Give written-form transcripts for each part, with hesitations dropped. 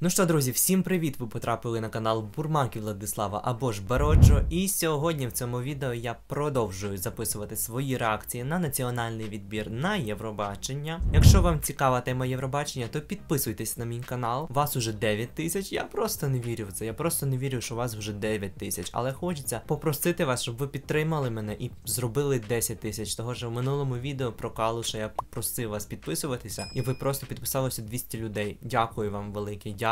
Ну що, друзі, всім привіт! Ви потрапили на канал Бурмаки Владислава або ж Барочо, і сьогодні в цьому відео я продовжую записувати свої реакції на національний відбір на Євробачення. Якщо вам цікава тема Євробачення, то підписуйтесь на мій канал. Вас уже 9 тисяч, я просто не вірю в це, я просто не вірю, що вас вже 9 тисяч. Але хочеться попросити вас, щоб ви підтримали мене і зробили 10 тисяч. Того ж в минулому відео про Калуша я попросив вас підписуватися, і ви просто підписалося 200 людей. Дякую вам велике, дякую.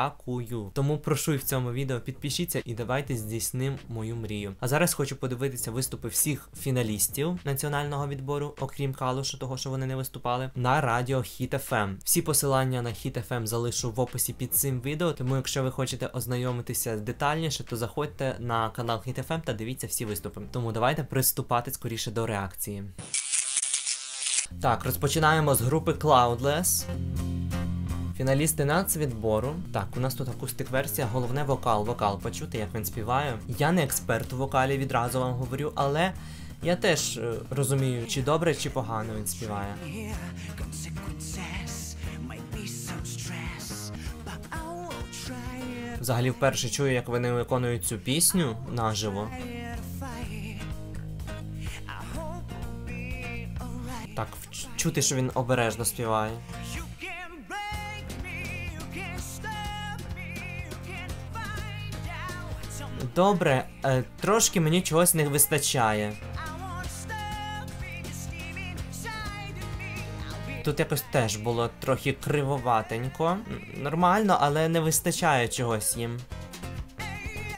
Тому прошу і в цьому відео підпишіться і давайте здійснимо мою мрію. А зараз хочу подивитися виступи всіх фіналістів національного відбору, окрім Калуша, того, що вони не виступали, на радіо Хіт FM. Всі посилання на Хіт FM залишу в описі під цим відео, тому якщо ви хочете ознайомитися детальніше, то заходьте на канал Хіт FM та дивіться всі виступи. Тому давайте приступати скоріше до реакції. Так, розпочинаємо з групи Cloudless. Фіналісти нацвідбору. Так, у нас тут акустик-версія, головне вокал почути, як він співає. Я не експерт у вокалі, відразу вам говорю, але я теж розумію, чи добре, чи погано він співає. Взагалі вперше чую, як вони виконують цю пісню наживо. Так, чути, що він обережно співає. Добре, трошки мені чогось не вистачає. Тут якось теж було трохи кривоватенько. Нормально, але не вистачає чогось їм.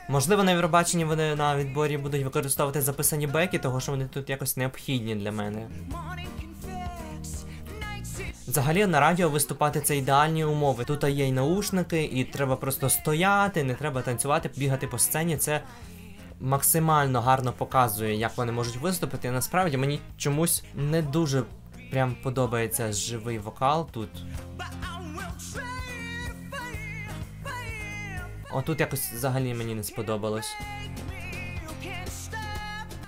Можливо, на Євробаченні вони на відборі будуть використовувати записані беки, того що вони тут якось необхідні для мене. Взагалі на радіо виступати це ідеальні умови. Тут є й наушники, і треба просто стояти, не треба танцювати, бігати по сцені. Це максимально гарно показує, як вони можуть виступити. І насправді мені чомусь не дуже прям подобається живий вокал тут. Отут якось взагалі мені не сподобалось.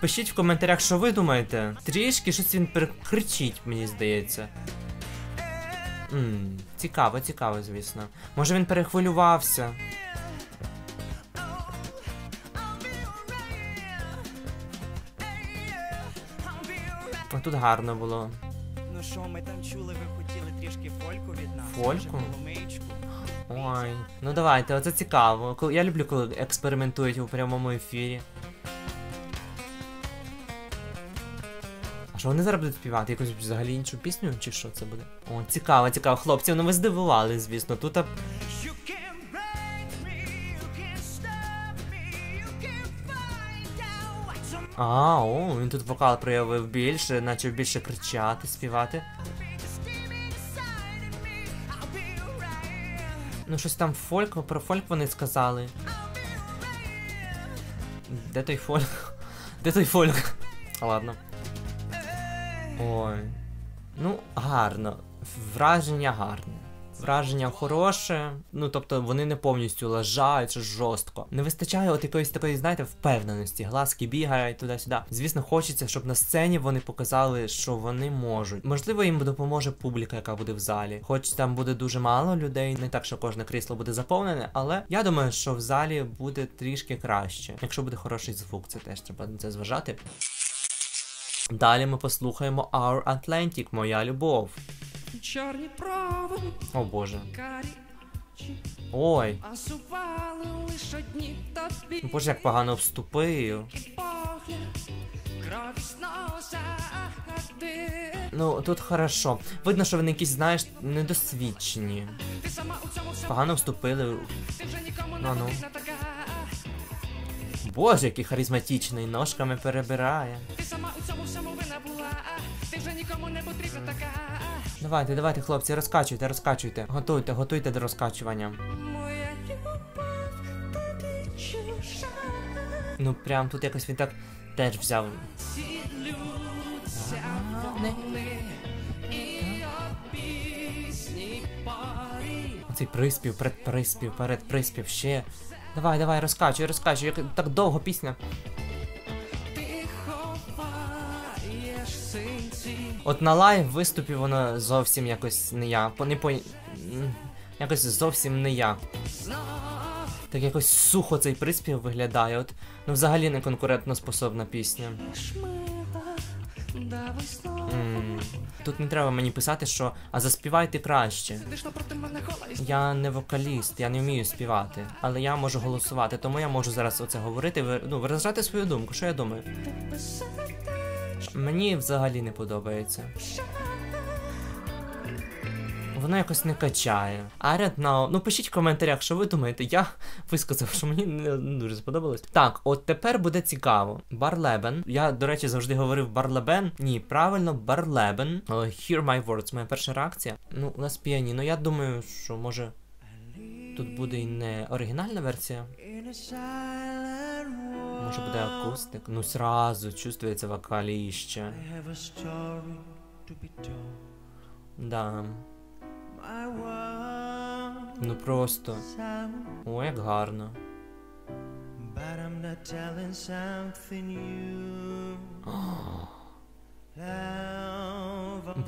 Пишіть в коментарях, що ви думаєте. Трішки щось він перекричить, мені здається. Цікаво, звісно. Може він перехвилювався? А тут гарно було. Ну що, ми там чули, ви хотіли трішки фольку від нас? Фольку? Ой, ну давайте, оце цікаво. Я люблю, коли експериментують у прямому ефірі. А що вони зараз будуть співати? Якусь взагалі іншу пісню? Чи що це буде? О, цікаво. Хлопці, ну ви здивували, звісно. Тут... він тут вокал проявив більше, почав більше кричати, співати. Ну щось там фольк, про фольк вони сказали. Де той фольк? Ладно. Ой. Ну, гарно. Враження гарне. Враження хороше. Ну, тобто, вони не повністю лажають, жорстко. Не вистачає от якоїсь такої, знаєте, впевненості. Глазки бігають туди-сюди. Звісно, хочеться, щоб на сцені вони показали, що вони можуть. Можливо, їм допоможе публіка, яка буде в залі. Хоч там буде дуже мало людей, не так, що кожне крісло буде заповнене, але я думаю, що в залі буде трішки краще. Якщо буде хороший звук, це теж треба на це зважати. Далі ми послухаємо Our Atlantic, моя любов. О боже. Ой. Боже, як погано вступив. Ну, тут хорошо. Видно, що вони якісь, знаєш, недосвідчені. Погано вступили. Ну. Боже, який харизматичний, ножками перебирає. Давайте, хлопці, розкачуйте. Готуйте до розкачування. Ну прям тут якось він так теж взяв. Оцей приспів, предприспів, передприспів, ще. Давай, розкачуй, так довго пісня. От на лайв виступі воно зовсім якось не я. якось зовсім не я. Так якось сухо цей приспів виглядає, от, ну взагалі не конкурентоспособна пісня. Тут не треба мені писати, що «а заспівайте краще». Я не вокаліст, я не вмію співати, але я можу голосувати, тому я можу зараз оце говорити, ну, виражати свою думку, що я думаю. Мені взагалі не подобається. Воно якось не качає. Ну пишіть в коментарях, що ви думаєте. Я висказав, що мені не дуже сподобалось. Так, от тепер буде цікаво. Barleben. Я, до речі, завжди говорив Barleben. Ні, правильно, Barleben. Hear my words, моя перша реакція. Ну, у нас піаніно. Я думаю, що може тут буде і не оригінальна версія. Може буде акустик. Ну, зразу чувствується вокаліще. Да. Ну просто. О, як гарно.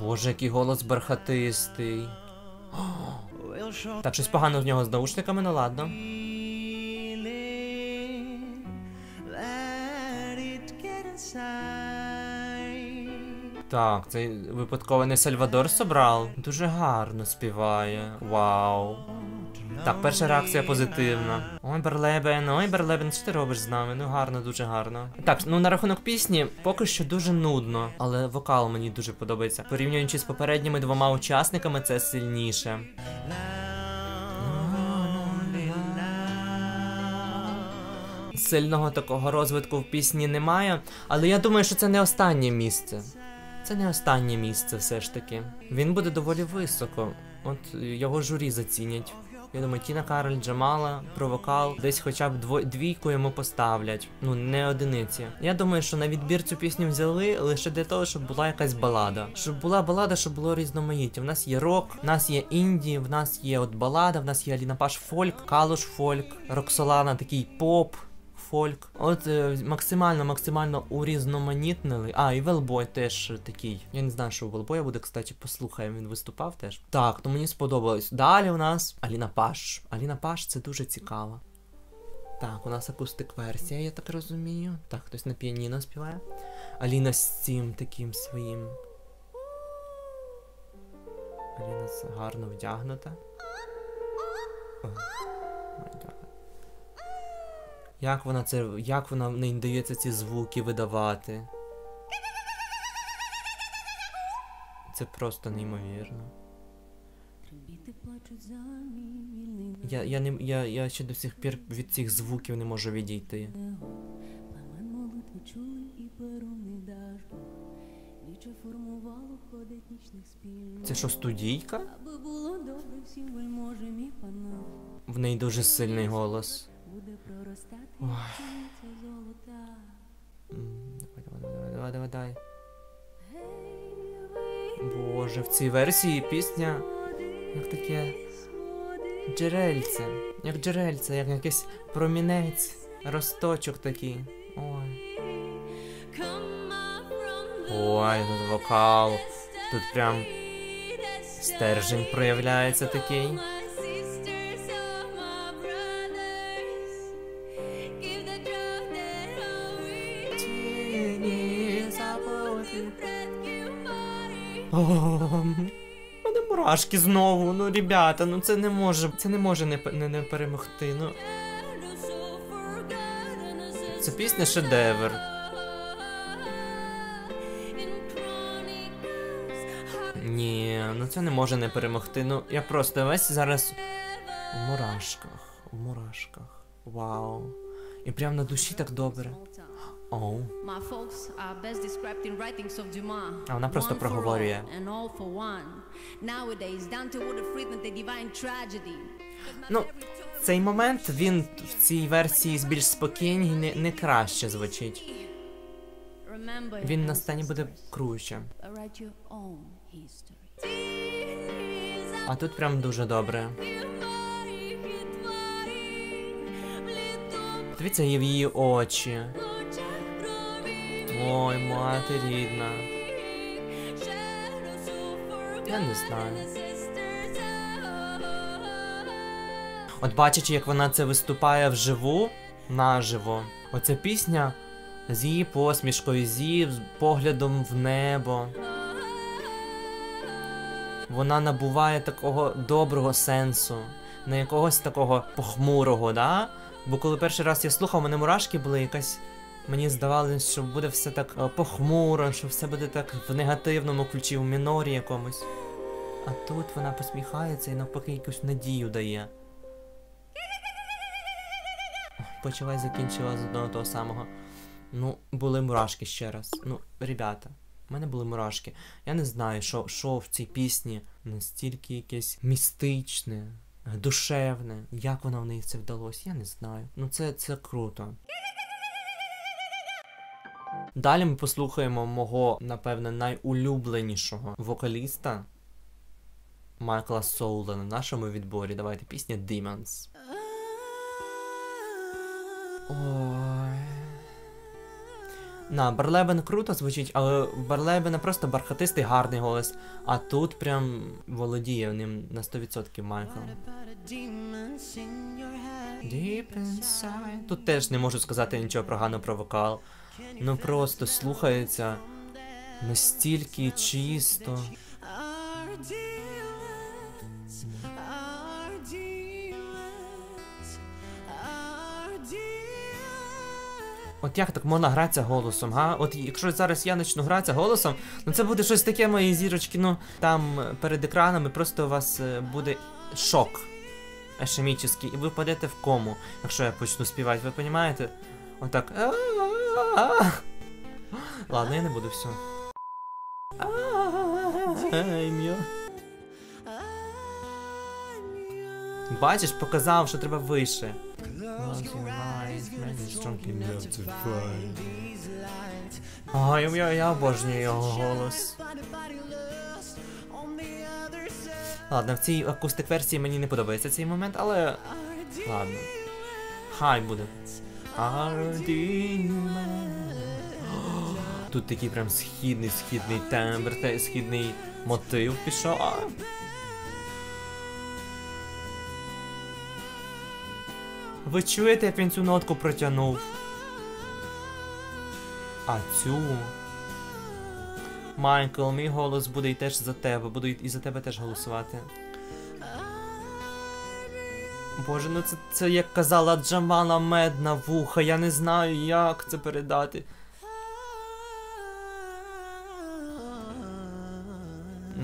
Боже, який голос бархатистий. Так, щось погано в нього з наушниками, ну ладно. Так, це випадково не Сальвадор собрав. Дуже гарно співає. Вау. Так, перша реакція позитивна. Ой, Barleben, що ти робиш з нами? Ну, гарно, дуже гарно. Так, ну на рахунок пісні, поки що дуже нудно. Але вокал мені дуже подобається. Порівнюючи з попередніми двома учасниками, це сильніше. Сильного такого розвитку в пісні немає. Але я думаю, що це не останнє місце. Це не останнє місце все ж таки. Він буде доволі високо. От його журі зацінять. Я думаю, Тіна Кароль, Джамала, про вокал. Десь хоча б двійку йому поставлять. Ну, не одиниці. Я думаю, що на відбір цю пісню взяли лише для того, щоб була якась балада. Щоб була балада, щоб було різноманіття. В нас є рок, в нас є інді, в нас є от балада, в нас є Аліна Паш фольк, Калуш фольк, Роксолана такий поп. Фольк. От максимально урізноманітнили. А, і Wellboy теж такий. Я не знаю, що у Wellboy буде, кстати, послухаємо, він виступав теж. Так, то мені сподобалось. Далі у нас Аліна Паш. Аліна Паш, це дуже цікаво. Так, у нас акустик-версія, я так розумію. Так, хтось на піаніно співає. Аліна з цим таким своїм. Аліна гарно вдягнута. Як вона не дається ці звуки видавати? Це просто неймовірно. Я ще до сих пір від цих звуків не можу відійти. Це що, студійка? В неї дуже сильний голос. Давай. Боже, в цій версії пісня як таке джерельце, як якийсь промінець, росточок такий. Ой. Ой, тут вокал. Тут прям стержень проявляється такий. О, мене мурашки знову, ну, ребята, ну це не може не перемогти, ну. Ця пісня шедевр. Ні, ну це не може не перемогти, ну, я просто весь зараз у мурашках, вау. І прям на душі так добре. Оу. А вона просто проговорює. Ну, цей момент, він в цій версії більш спокійний, не краще звучить. Він на сцені буде круче. А тут прям дуже добре. Дивіться в її очі. Ой, мати рідна. Я не знаю. От бачачи, як вона це виступає вживу, наживо, оця пісня з її посмішкою, з її поглядом в небо, вона набуває такого доброго сенсу, не якогось такого похмурого, да? Бо коли перший раз я слухав, у мене мурашки були, якась... Мені здавалося, що буде все так похмуро, що все буде так в негативному ключі, в мінорі якомусь. А тут вона посміхається і навпаки якусь надію дає. Почалась, закінчила з одного того самого. Ну, були мурашки ще раз. Ну, ребята, в мене були мурашки. Я не знаю, що в цій пісні настільки якесь містичне, душевне. Як вона в неї це вдалося, я не знаю. Ну, це круто. Далі ми послухаємо мого, напевне, найулюбленішого вокаліста Майкла Соула на нашому відборі. Давайте, пісня Demons. Ой. На, Барлебен круто звучить, але в Барлебена просто бархатистий гарний голос. А тут прям володіє ним на 100% Майкл. Тут теж не можу сказати нічого поганого про вокал. Ну просто слухається настільки чисто. От як так можна гратися голосом, га? От якщо зараз я почну гратися голосом, ну це буде щось таке, мої зірочки, ну там перед екранами просто у вас буде шок ешемічний, і ви впадете в кому, якщо я почну співати, ви розумієте? Отак. Ладно, я не буду, все. Бачиш, показав, що треба вище. Ой, я обожнюю його голос. Ладно, в цій акустик версії мені не подобається цей момент, але... Ладно. Хай буде. Тут такий прям східний тембр, та східний мотив пішов. Ви чуєте, як він цю нотку протягнув? А цю? Майкл, мій голос буде і теж за тебе, буду і за тебе теж голосувати. Боже, ну це як казала Джамала, мед на вуха, я не знаю, як це передати.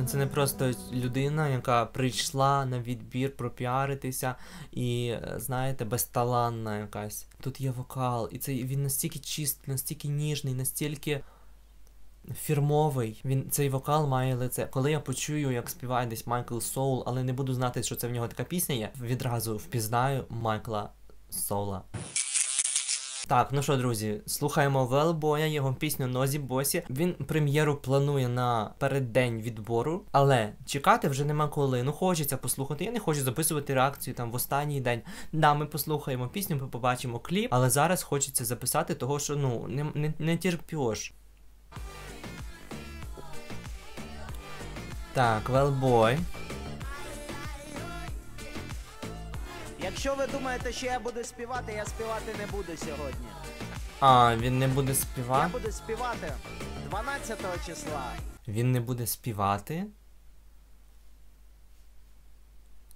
Це не просто людина, яка прийшла на відбір пропіаритися і, знаєте, безталанна якась. Тут є вокал, і він настільки чистий, настільки ніжний, настільки фірмовий. Цей вокал має лице. Коли я почую, як співає десь Майкл Соул, але не буду знати, що це в нього така пісня є, відразу впізнаю Майкла Соула. Так, ну що, друзі, слухаємо Wellboy, його пісню Nozzy Bossy. Він прем'єру планує на переддень відбору, але чекати вже нема коли. Ну, хочеться послухати, я не хочу записувати реакцію там в останній день. Да, ми послухаємо пісню, ми побачимо кліп, але зараз хочеться записати того, що, ну, не терпіш. Так, Wellboy. Якщо ви думаєте, що я буду співати, я співати не буду сьогодні. А, він не буде співати? Я буду співати 12 числа. Він не буде співати?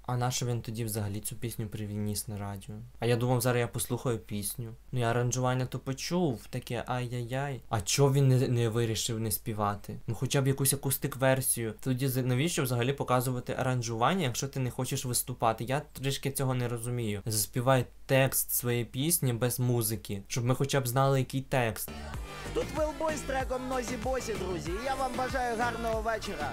А нащо він тоді взагалі цю пісню привніс на радіо? А я думав, зараз я послухаю пісню. Ну я аранжування то почув, таке ай-яй-яй. А чого він не вирішив не співати? Ну хоча б якусь акустик-версію. Тоді навіщо взагалі показувати аранжування, якщо ти не хочеш виступати? Я трішки цього не розумію. Заспівай текст своєї пісні без музики, щоб ми хоча б знали, який текст. Тут Wellboy з треком Nozzy Bossy, друзі, і я вам бажаю гарного вечора.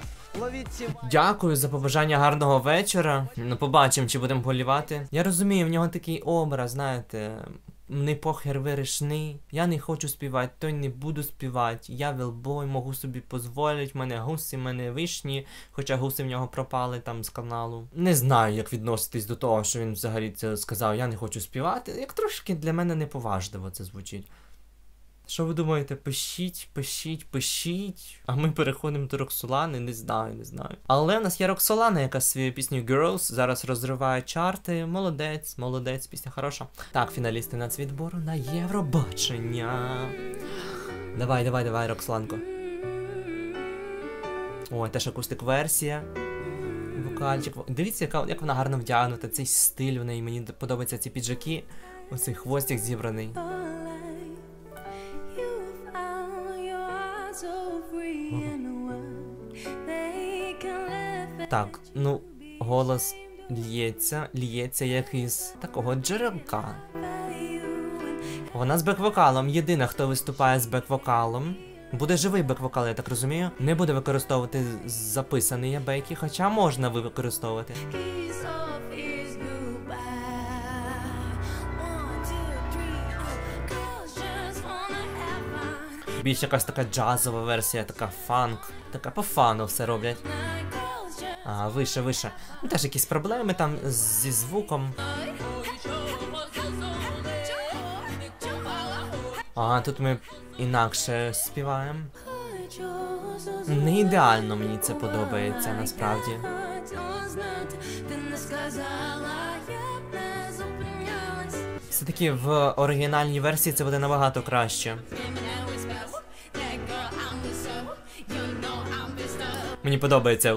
Дякую за побажання гарного вечора. Ну побачимо, чи будемо болівати. Я розумію, в нього такий образ, знаєте, не похер вирішний. Я не хочу співати, то й не буду співати. Я Wellboy, можу собі дозволити, в мене гуси, в мене вишні, хоча гуси в нього пропали там з каналу. Не знаю, як відноситись до того, що він взагалі це сказав, я не хочу співати. Як трошки для мене неповажливо це звучить. Що ви думаєте? Пишіть. А ми переходимо до Роксолани, не знаю. Але в нас є Роксолана, яка з своєю піснею Girls зараз розриває чарти. Молодець, пісня хороша. Так, фіналісти Нацвідбору на Євробачення. Давай, Роксоланко. Ой, теж акустик-версія. Вокальчик. Дивіться, як вона гарно вдягнута, цей стиль в неї. Мені подобаються ці піджаки. Оцей хвостик зібраний. Так, ну, голос л'ється як із такого джерелка. Вона з бек-вокалом, єдина, хто виступає з бек-вокалом. Буде живий бек-вокал, я так розумію. Не буде використовувати записані бейки, хоча можна використовувати. Більш якась така джазова версія, така фанк. Така по фану все роблять. А, вище. Ну, теж якісь проблеми там зі звуком. А, тут ми інакше співаємо. Не ідеально мені це подобається, насправді. Все-таки в оригінальній версії це буде набагато краще. Мені подобається.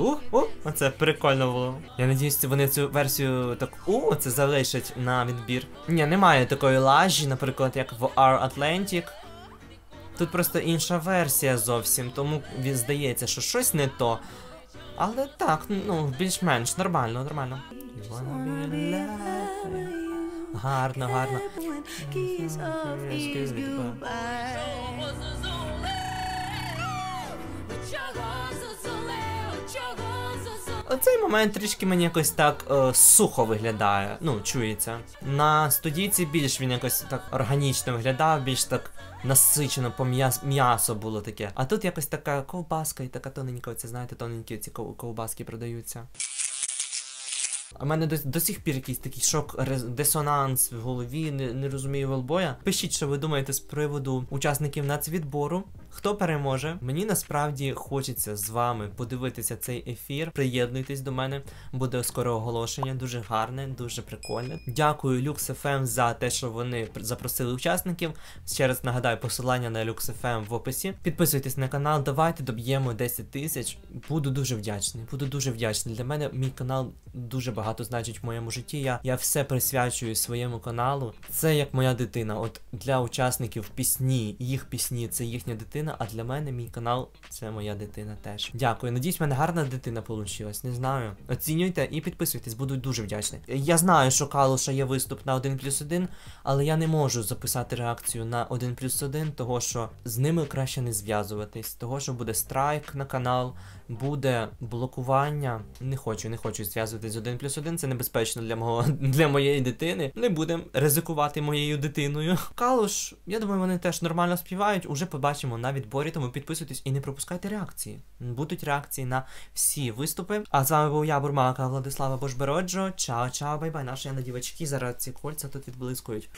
Оце прикольно було. Я надіюсь, вони цю версію так це залишать на відбір. Ні, немає такої лажі, наприклад, як в Our Atlantic. Тут просто інша версія зовсім, тому здається, що щось не то. Але так, ну, більш-менш нормально. Гарно. Оцей момент трішки мені якось так сухо виглядає, ну, чується. На студійці більш він якось так органічно виглядав, більш так насичено, по м'ясо було таке. А тут якось така ковбаска і така тоненька, оці, знаєте, тоненькі ці ковбаски продаються. У мене до сих пір якийсь такий шок, дисонанс в голові, не розумію Wellboy. Пишіть, що ви думаєте з приводу учасників нацвідбору. Хто переможе? Мені насправді хочеться з вами подивитися цей ефір. Приєднуйтесь до мене, буде скоро оголошення, дуже гарне, дуже прикольне. Дякую Lux FM за те, що вони запросили учасників. Ще раз нагадаю, посилання на Lux FM в описі. Підписуйтесь на канал, давайте доб'ємо 10 тисяч. Буду дуже вдячний. Для мене мій канал дуже багато значить в моєму житті. Я все присвячую своєму каналу. Це як моя дитина. От для учасників їх пісні, це їхня дитина. А для мене мій канал – це моя дитина теж. Дякую, надіюсь, в мене гарна дитина вийшла, не знаю. Оцінюйте і підписуйтесь, буду дуже вдячний. Я знаю, що Калуша є виступ на 1+1, але я не можу записати реакцію на 1+1, того що з ними краще не зв'язуватись, того що буде страйк на канал, буде блокування. Не хочу зв'язуватись з 1+1, це небезпечно для моєї дитини. Не будемо ризикувати моєю дитиною. Калуш, я думаю, вони теж нормально співають, уже побачимо на відборі, тому підписуйтесь і не пропускайте реакції. Будуть реакції на всі виступи. А з вами був я, Бурмака Владислава, Барочо. Чао, бай-бай. Наші надівачки зараз ці кольця тут відблискують.